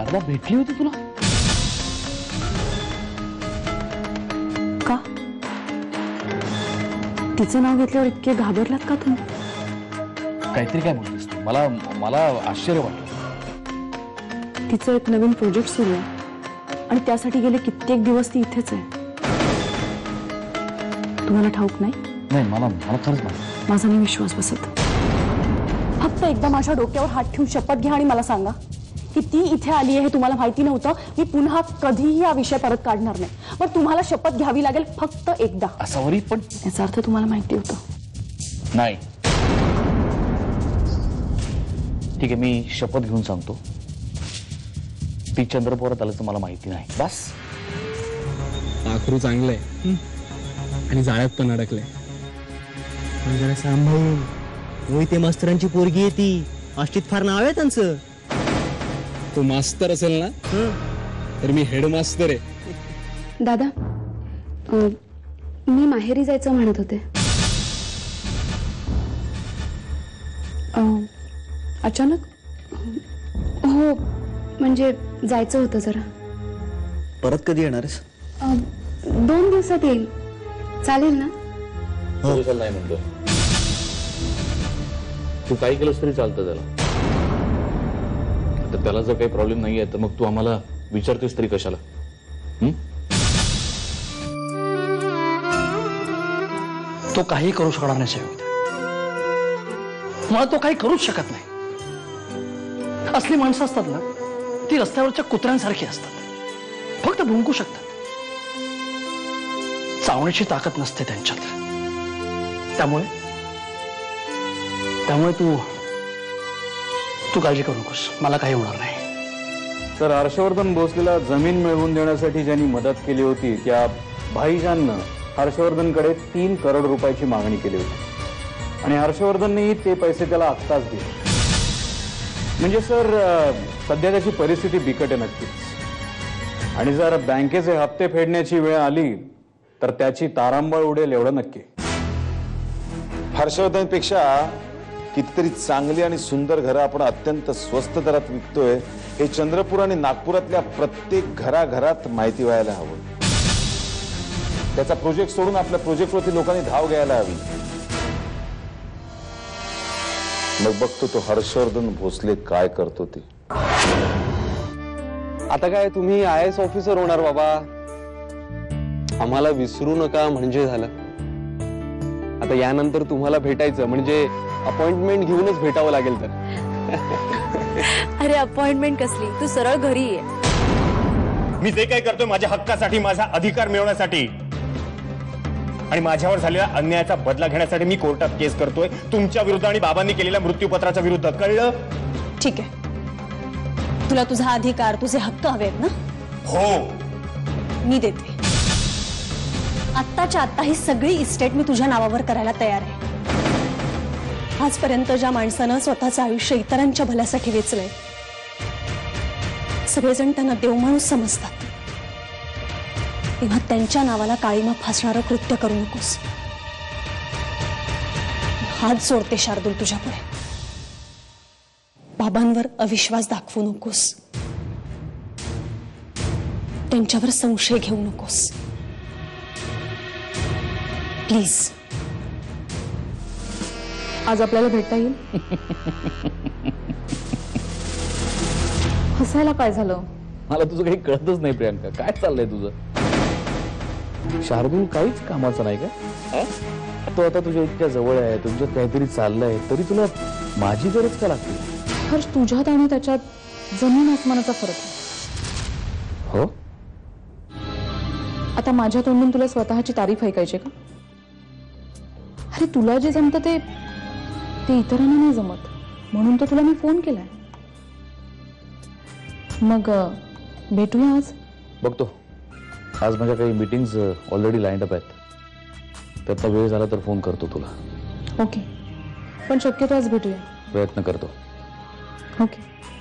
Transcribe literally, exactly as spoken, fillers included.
शारदा भेटली होती तुला का? तिचं नाव घेतल्यावर इतके घाबरलात का तुम्ही? काहीतरी काय बोलतेस तू? मला मला आश्चर्य वाटलं. तिचं एक नवीन प्रोजेक्ट सुरू आहे आणि त्यासाठी गेले कित्येक दिवस ती इथेच आहे. तुम्हाला ठाऊक नाही? नाही, मला मला खरंच नाही. माझा नाही विश्वास बसत. फक्त एकदा माझ्या डोक्यावर हात ठेवून शपथ घ्या आणि मला सांगा की ती इथे आली आहे हे तुम्हाला माहिती नव्हतं. मी पुन्हा कधीही हा विषय परत काढणार नाही, पण तुम्हाला शपथ घ्यावी लागेल फक्त एकदा. असावरी पण याचा अर्थ तुम्हाला माहिती होतं? नाही. ठीक आहे, मी शपथ घेऊन सांगतो, ती चंद्रपुरात आल्याचं मला माहिती नाही. बस आखरू चांगलं आहे आणि जाळ्यात पण अडकलंय. जरा सांभाळून. मोहिते मास्तरांची पोरगी आहे ती. आष्टीत फार नाव आहे त्यांचं. तू मास्तर असेल ना तर मी हेड मास्तर आहे. दादा, मी माहेरी जायचं म्हणत होते. अचानक? हो, म्हणजे जायचं होतं जरा. परत कधी येणार आहेस? दोन दिवसात येईल, चालेल ना? हो, चल. नाही म्हणतो तू काही केलंस तरी चालतं त्याला. तर त्याला जर काही प्रॉब्लेम नाही आहे तर मग तू आम्हाला विचारतोस तरी कशाला? तो काही करू शकणार नाही साहेब. मला तो काही करूच शकत नाही. असली माणसं असतात ना, ती रस्त्यावरच्या कुत्र्यांसारखी असतात, फक्त भुंकू शकतात. चावण्याची ताकद नसते त्यांच्यात. त्यामुळे त्यामुळे तू तू काळजी करू नकोस, मला काही होणार नाही. तर हर्षवर्धन भोसलेला जमीन मिळवून देण्यासाठी ज्यांनी मदत केली होती त्या भाईजाननं हर्षवर्धनकडे तीन करोड रुपयाची मागणी केली होती आणि हर्षवर्धननेही ते पैसे त्याला आत्ताच दिले. म्हणजे सर, सध्या त्याची परिस्थिती बिकट आहे नक्कीच. आणि जर बँकेचे हप्ते फेडण्याची वेळ आली तर त्याची तारांबळ उडेल एवढं नक्की. हर्षवर्धनपेक्षा कितीतरी चांगली आणि सुंदर घरं आपण अत्यंत स्वस्त दरात विकतोय हे चंद्रपूर आणि नागपुरातल्या प्रत्येक घराघरात माहिती व्हायला हवं. त्याचा प्रोजेक्ट सोडून आपल्या प्रोजेक्टवरती लोकांनी धाव घ्यायला हवी. मग बघतो तो हर्षवर्धन भोसले काय करतो ते. आता काय, तुम्ही आय एस ऑफिसर होणार बाबा. आम्हाला विसरू नका म्हणजे झालं. आता यानंतर तुम्हाला भेटायचं म्हणजे अपॉइंटमेंट घेऊनच भेटावं लागेल तर. अरे अपॉइंटमेंट कसली, तू सरळ घरी ये. मी जे काय करतोय माझ्या हक्कासाठी, माझा अधिकार मिळवण्यासाठी आणि माझ्यावर झालेल्या अन्यायाचा बदला घेण्यासाठी मी कोर्टात केस करतोय तुमच्या विरुद्ध आणि बाबांनी केलेल्या मृत्यूपत्राच्या विरुद्ध. कळलं? ठीक आहे. तुला तुझा अधिकार, तुझे हक्क हवेत ना? हो, मी देते. आत्ताच्या आत्ता ही सगळी इस्टेट मी तुझ्या नावावर करायला तयार आहे. आजपर्यंत ज्या माणसानं स्वतःचं आयुष्य इतरांच्या भल्यासाठी वेचलंय, सगळेजण त्यांना देवमाणूस समजतात, तेव्हा त्यांच्या नावाला काळीमा फासणारं कृत्य करू नकोस. हात जोडते शार्दूल तुझ्यापुढे, बाबांवर अविश्वास दाखवू नकोस, त्यांच्यावर संशय घेऊ नकोस. प्लीज. आज आपल्याला भेटता येईल? हसायला काय झालं? मला तुझं काही कळतच नाही प्रियांका. काय चाललंय तुझं? शार्दूल काहीच कामाचं नाही का? तो आता तुझ्या इतक्या जवळ आहे, तुमच्या काहीतरी चाललंय, तरी तुला माझी गरज का लागते? हर्ष, तुझ्यात आणि त्याच्यात जमीन आसमानाचा फरक. हो, आता माझ्या तोंडून तुला स्वतःची तारीफ ऐकायची का? अरे तुला जे जमतं ते ते इतरांना नाही जमत, म्हणून तर तुला मी फोन केलाय. मग भेटूया आज? बघतो, आज माझ्या काही मीटिंग्स ऑलरेडी लाईन अप आहेत, त्याचा वेळ झाला तर फोन करतो तुला. ओके, पण शक्यतो आज भेटूया. प्रयत्न करतो. ओके.